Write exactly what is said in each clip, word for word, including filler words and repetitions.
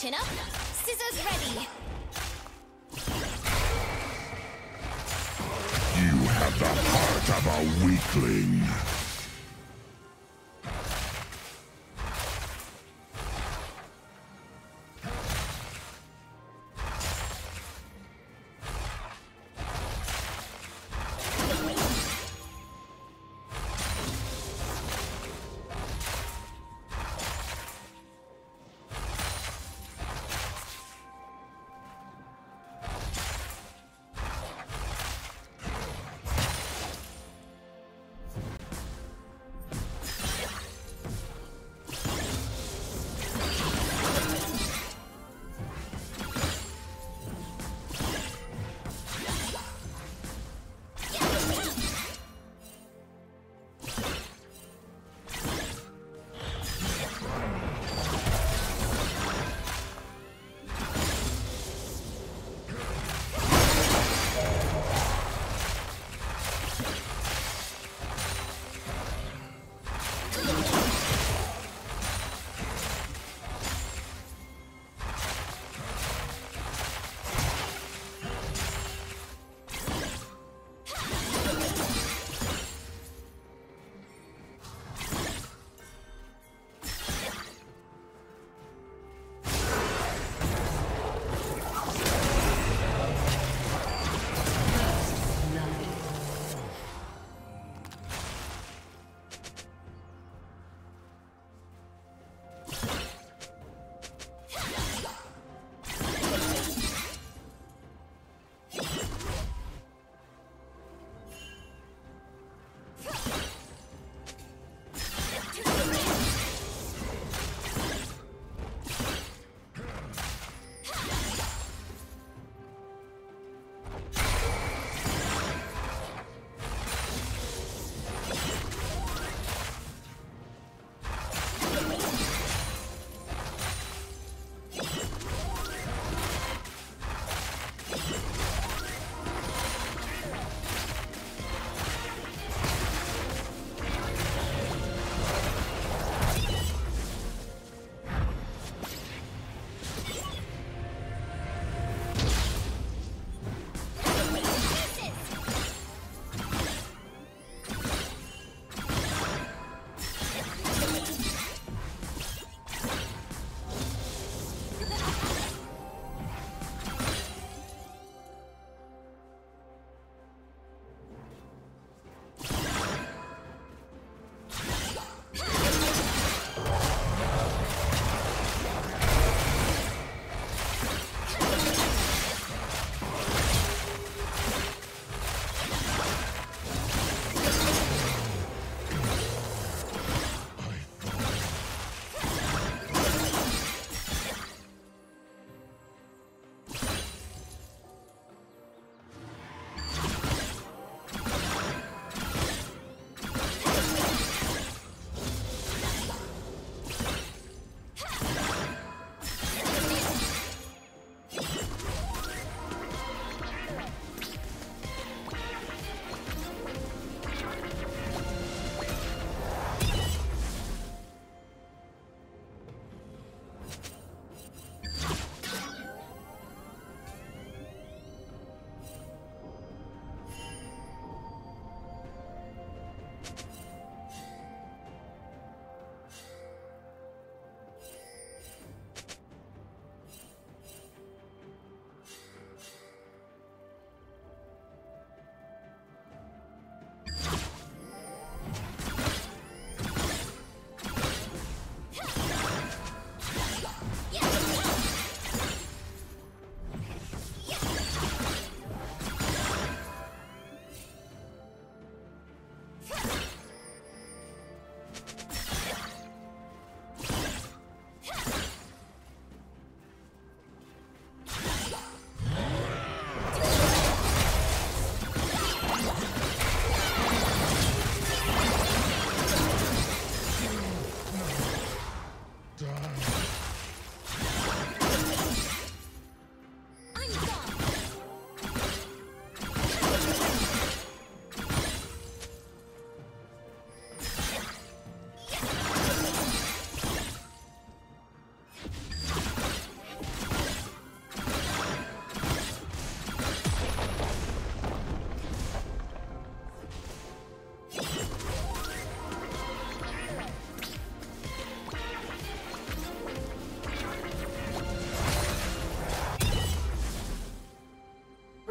Chin up, scissors ready. You have the heart of a weakling.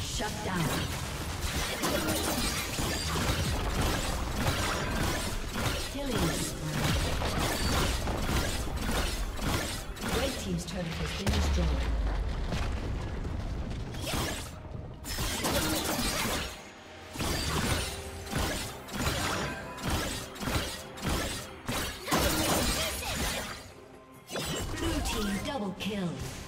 Shut down. Blue team double kill.